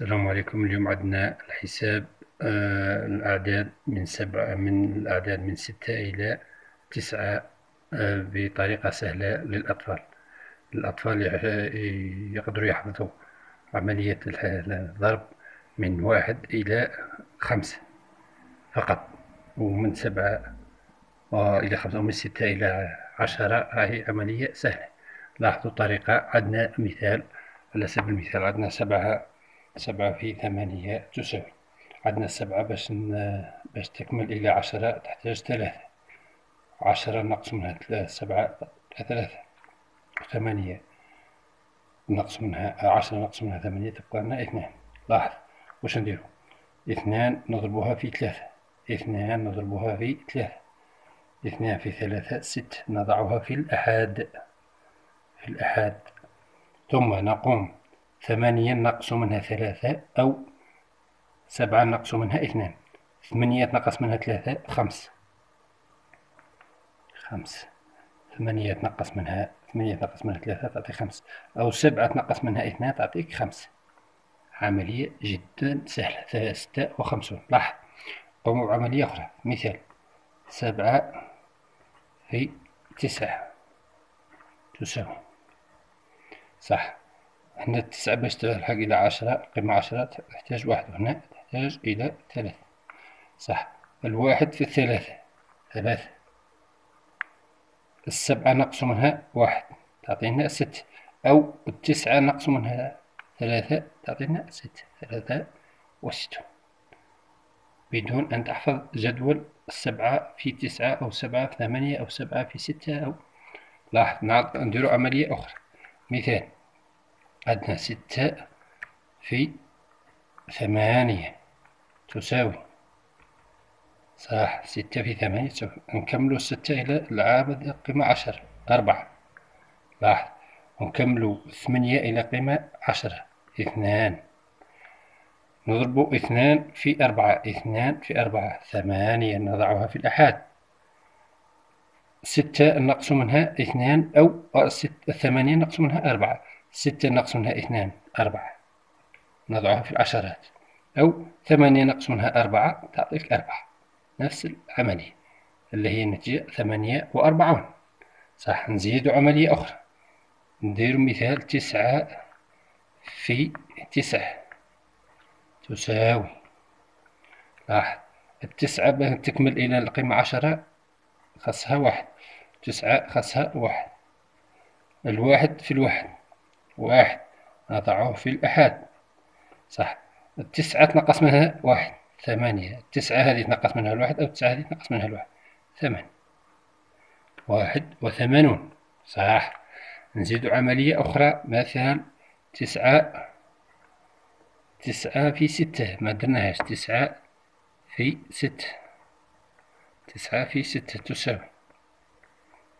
السلام عليكم. اليوم عندنا الحساب الأعداد من 6 إلى 9 بطريقة سهلة للأطفال. الأطفال يقدروا يحفظوا عملية الضرب من 1 إلى 5 فقط، ومن 7 إلى 5 ومن 6 إلى 10 هي عملية سهلة. لاحظوا الطريقة. عندنا مثال، على سبيل المثال عندنا 7 في 8 تساوي، عندنا السبعة باش تكمل إلى 10 تحتاج 3، 10 نقص منها 7 3، 8 نقص منها 10 نقص منها 8 تبقى لنا 2. لاحظ واش نديرو، 2 نضربوها في 3، 2 نضربوها في 3، 2 في 3 6، نضعها في الأحاد ثم نقوم 8 نقص منها 3 أو 7 نقص منها 2، 8 نقص منها 3 5، 8 نقص منها 3 تعطي 5، أو 7 نقص منها 2 تعطيك 5. عملية جدا سهلة 56. لاحظ قوموا بعملية أخرى. مثال 7 في 9 تساوي، صح، هنا 9 باش تلحق إلى 10 قيمة 10 تحتاج 1، وهنا تحتاج إلى 3، صح. الواحد في 3 3، السبعة نقص منها 1 تعطينا 6، أو 9 نقص منها 3 تعطينا 6، 3 و6، بدون أن تحفظ جدول 7 في 9 أو 7 في 8 أو 7 في 6 أو. لاحظ نديرو عملية أخرى. مثال عندنا 6 في 8 تساوي، صح، 6 في 8 تساوي، نكملو 6 إلى العامل قيمة 10 4، لاحظ، ونكملو 8 إلى قيمة 10 2، نضربو 2 في 4، 2 في 4 8، نضعها في الأحاد، 6 نقص منها 2 أو 8 نقص منها 4، 6 نقص منها 2 4، نضعها في العشرات، أو 8 نقص منها 4 تعطيك 4. نفس العملية اللي هي نتيجة 48، صح. نزيدو عملية أخرى، نديرو مثال 9 في 9 تساوي، لاحظ التسعة باش تكمل إلى القيمة 10 خاصها 1، 9 خاصها 1، الواحد في 1 نضعوه في الأحاد، صح، 9 تنقص منها 1 8، 9 هذه تنقص منها 1 أو 9 هذه تنقص منها 1 8، 81، صح. نزيد عملية أخرى، مثلا 9 في 6 ما درناهاش، 9 في 6 تساوي،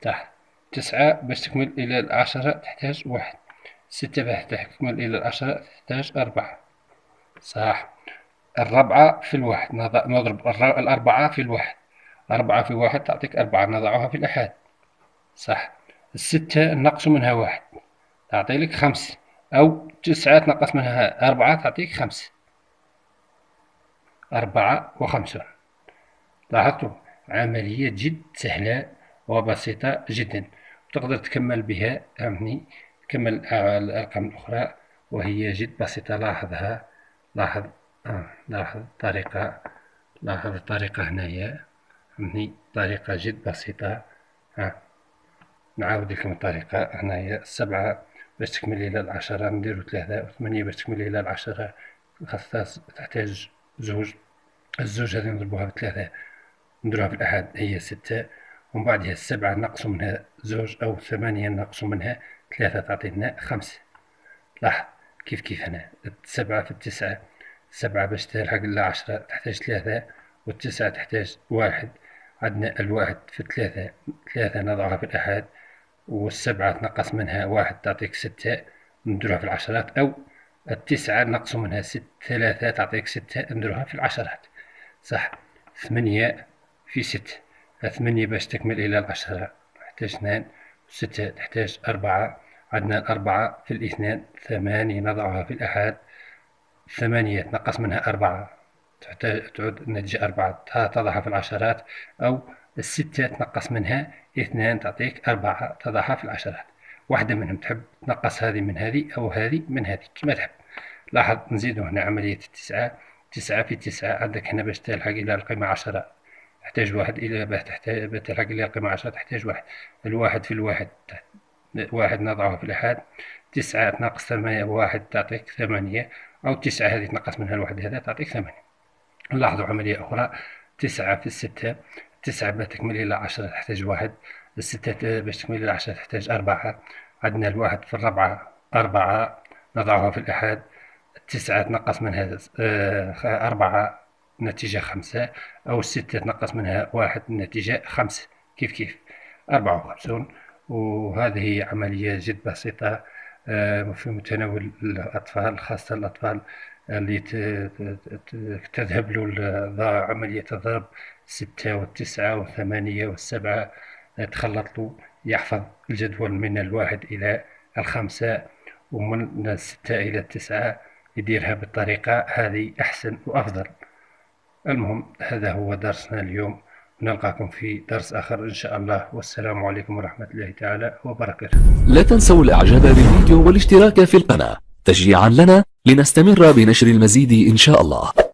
تحت 9 باش تكمل إلى 10 تحتاج 1، 6 باش تكمل إلى 10 تحتاج 4، صح. 4 في 1 نضرب 4 في 1، 4 في 1 تعطيك 4، نضعها في الأحاد، صح. 6 نقص منها 1 تعطي لك 5، أو 9 نقص منها 4 تعطيك 5، 54. لاحظتوا عملية جد سهلة وبسيطة جدا، تقدر تكمل بها، فهمتني، تكمل الأرقام الأخرى وهي جد بسيطة. لاحظها، لاحظ الطريقة، هنايا، فهمتني، طريقة جد بسيطة. نعاود لكم الطريقة هنايا. 7 باش تكمل إلى 10 نديرو 3، و 8 باش تكمل إلى 10 خاصها تحتاج 2، الزوج هذه نضربوها ب3 نديروها في الأحاد هي 6، ومن بعدها 7 نقص منها 2 أو 8 نقص منها 3 تعطينا 5. لاحظ كيف هنا 7 في 9، 7 باش تلحق إلى 10 تحتاج 3، والتسعة تحتاج 1، عندنا 1 في 3 3 نضعها في الأحاد، والسبعة تنقص منها 1 تعطيك 6 نديروها في العشرات، أو 9 نقص منها 3 تعطيك 6 نديروها في العشرات، صح. 8 في 6، 8 باش تكمل إلى 10 تحتاج 2، 6 تحتاج 4، عندنا 4 في 2 8 نضعها في الأحاد، ثمانية تنقص منها أربعة تعود النتيجة أربعة، تضعها في العشرات، أو الستة تنقص منها اثنان تعطيك أربعة، تضعها في العشرات. واحدة منهم تحب تنقص هذه من هذه أو هذه من هذه كما تحب. لاحظ نزيدوا هنا عملية التسعة، تسعة في تسعة، عندك هنا باش تلحق إلى القيمة عشرة تحتاج واحد، إلى باش تلحق إلى القيمة عشرة تحتاج واحد. الواحد في الواحد واحد نضعه في الأحد، تسعة تناقص ثمانية واحد تعطيك ثمانية، أو تسعة هذه تنقص منها الواحد هذا تعطيك ثمانية. نلاحظوا عملية أخرى، تسعة في الستة، تسعة باش تكمل إلى عشرة تحتاج واحد، الستة باش تكمل إلى عشرة تحتاج أربعة، عندنا الواحد في الربعة أربعة نضعها في الأحد، التسعة تنقص منها أربعة نتيجة خمسة، أو الستة تنقص منها واحد نتيجة خمسة، كيف كيف 54. وهذه عملية جد بسيطة في متناول الأطفال، خاصة الأطفال اللي تذهب له عملية الضرب، ستة والتسعة والثمانية والسبعة تخلطوا، يحفظ الجدول من الواحد إلى الخمسة ومن الستة إلى التسعة، يديرها بالطريقة هذه أحسن وأفضل. المهم هذا هو درسنا اليوم، نلقاكم في درس آخر إن شاء الله، والسلام عليكم ورحمة الله تعالى وبركاته. لا تنسوا الإعجاب بالفيديو والاشتراك في القناة تشجيعا لنا لنستمر بنشر المزيد إن شاء الله.